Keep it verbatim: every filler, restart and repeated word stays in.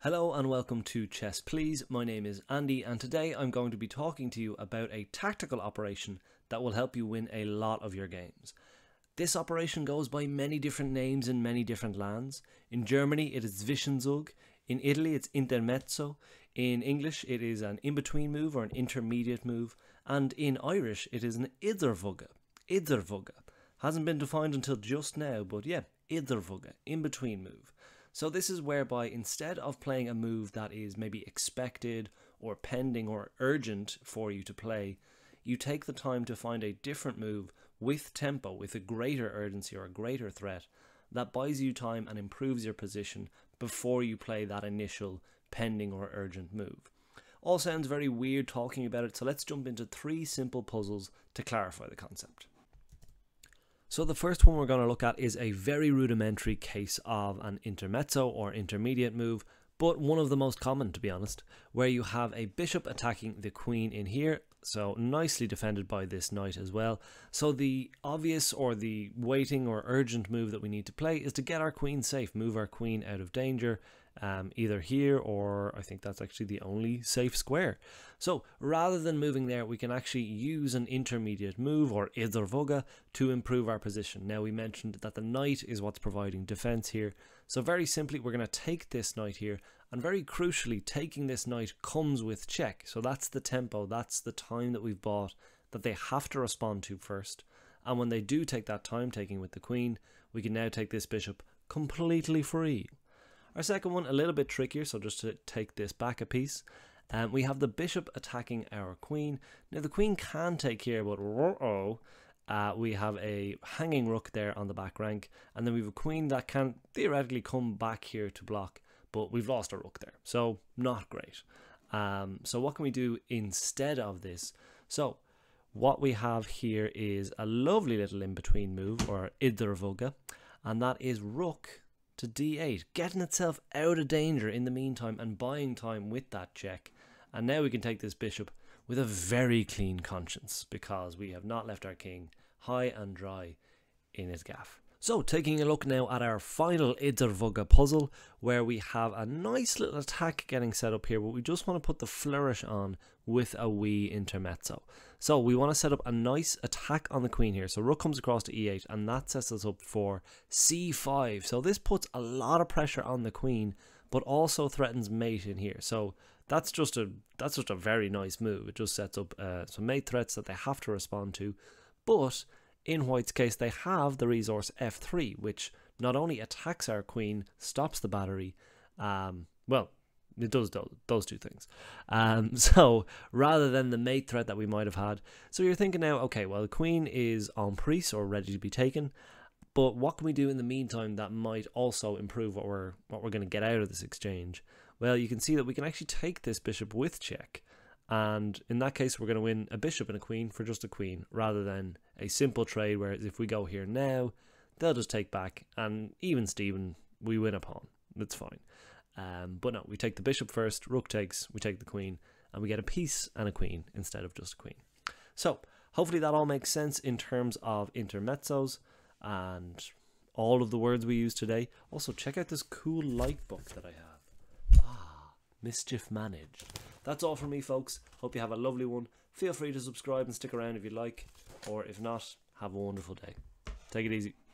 Hello and welcome to Chess Please. My name is Andy and today I'm going to be talking to you about a tactical operation that will help you win a lot of your games. This operation goes by many different names in many different lands. In Germany it is Zwischenzug, in Italy it's Intermezzo, in English it is an in-between move or an intermediate move, and in Irish it is an Idirbhogadh. Idirbhogadh. Hasn't been defined until just now, but yeah, Idirbhogadh, in-between move. So this is whereby instead of playing a move that is maybe expected or pending or urgent for you to play, you take the time to find a different move with tempo, with a greater urgency or a greater threat that buys you time and improves your position before you play that initial pending or urgent move. All sounds very weird talking about it, so let's jump into three simple puzzles to clarify the concept. So the first one we're going to look at is a very rudimentary case of an intermezzo or intermediate move, but one of the most common, to be honest, where you have a bishop attacking the queen in here, so nicely defended by this knight as well. So the obvious or the waiting or urgent move that we need to play is to get our queen safe, move our queen out of danger, um, either here or I think that's actually the only safe square. So rather than moving there, we can actually use an intermediate move or Idirbhogadh to improve our position. Now we mentioned that the knight is what's providing defense here. So very simply, we're going to take this knight here, and very crucially, taking this knight comes with check. So that's the tempo, that's the time that we've bought that they have to respond to first. And when they do take that time taking with the queen, we can now take this bishop completely free. Our second one, a little bit trickier, so just to take this back a piece. Um, we have the bishop attacking our queen. Now the queen can take here, but uh-oh, Uh, we have a hanging rook there on the back rank, and then we have a queen that can theoretically come back here to block, but we've lost our rook there, so not great. Um, so what can we do instead of this? So what we have here is a lovely little in-between move, or Idirbhogadh, and that is rook to d eight, getting itself out of danger in the meantime and buying time with that check. And now we can take this bishop with a very clean conscience because we have not left our king high and dry in his gaff. So taking a look now at our final Idirbhogadh puzzle, where we have a nice little attack getting set up here, but we just want to put the flourish on with a wee intermezzo. So we want to set up a nice attack on the queen here. So rook comes across to e eight and that sets us up for c five. So this puts a lot of pressure on the queen, but also threatens mate in here. So that's just a that's just a very nice move. It just sets up uh, some mate threats that they have to respond to. But in White's case, they have the resource f three, which not only attacks our queen, stops the battery. Um, well, it does those, those two things. Um, so rather than the mate threat that we might have had. So you're thinking now, okay, well, the queen is en prise or ready to be taken. But what can we do in the meantime that might also improve what we're, what we're going to get out of this exchange? Well, you can see that we can actually take this bishop with check. And in that case, we're going to win a bishop and a queen for just a queen, rather than a simple trade, whereas if we go here now, they'll just take back. And even Stephen, we win a pawn. That's fine. Um, but no, we take the bishop first, rook takes, we take the queen, and we get a piece and a queen instead of just a queen. So hopefully that all makes sense in terms of intermezzos and all of the words we use today. Also, check out this cool light book that I have. Ah, mischief managed. That's all from me, folks. Hope you have a lovely one. Feel free to subscribe and stick around if you like, or if not, have a wonderful day. Take it easy.